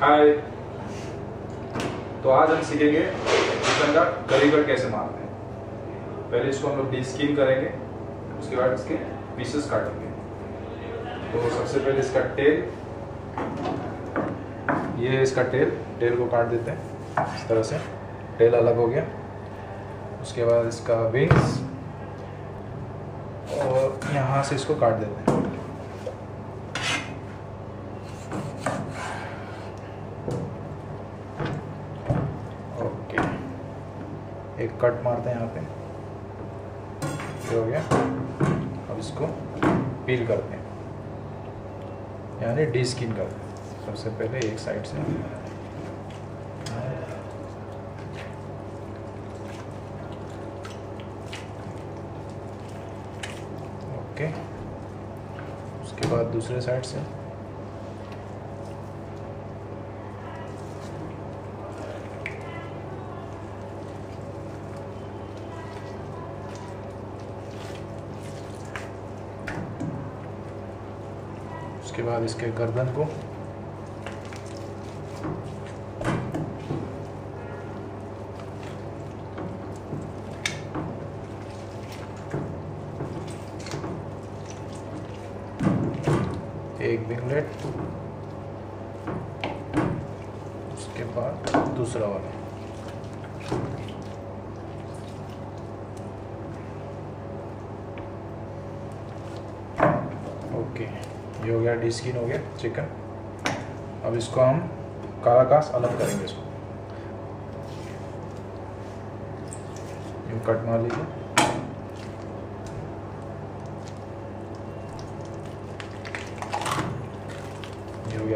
हाय। तो आज हम सीखेंगे चिकन का करी कट कैसे मारते हैं। पहले इसको हम लोग डीप स्किन करेंगे, उसके बाद इसके पीसेस काटेंगे। तो सबसे पहले इसका टेल, ये इसका टेल को काट देते हैं। इस तरह से टेल अलग हो गया। उसके बाद इसका विंग्स, और यहाँ से इसको काट देते हैं। एक कट मारते हैं यहाँ पे, ये हो गया। अब इसको पील करते हैं, यानी डी स्किन करते हैं। सबसे पहले एक साइड से, ओके। उसके बाद दूसरे साइड से, उसके बाद इसके गर्दन को, एक विंगलेट, उसके बाद दूसरा वाला। ओके, ये हो गया डी स्किन, हो गया चिकन। अब इसको हम काराकास अलग करेंगे। इसको कट मार लीजिए।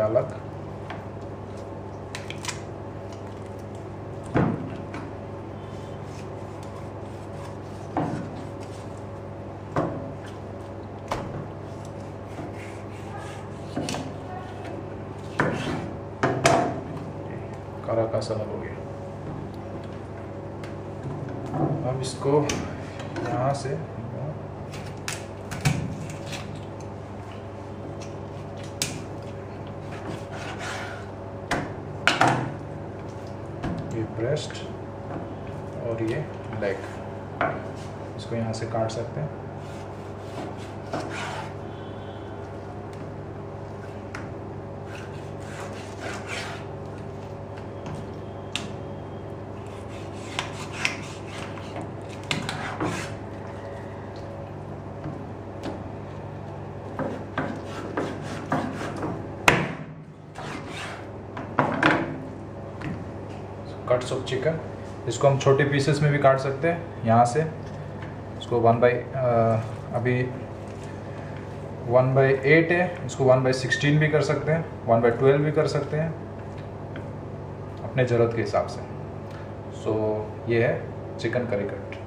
अलग काराकास अलग हो गया। अब इसको यहाँ से ब्रेस्ट और ये लेग, इसको यहाँ से काट सकते हैं। कट्स ऑफ चिकन, इसको हम छोटे पीसेस में भी काट सकते हैं। यहाँ से इसको 1/8 है, इसको 1/16 भी कर सकते हैं, 1/12 भी कर सकते हैं, अपने ज़रूरत के हिसाब से। सो ये है चिकन करी कट।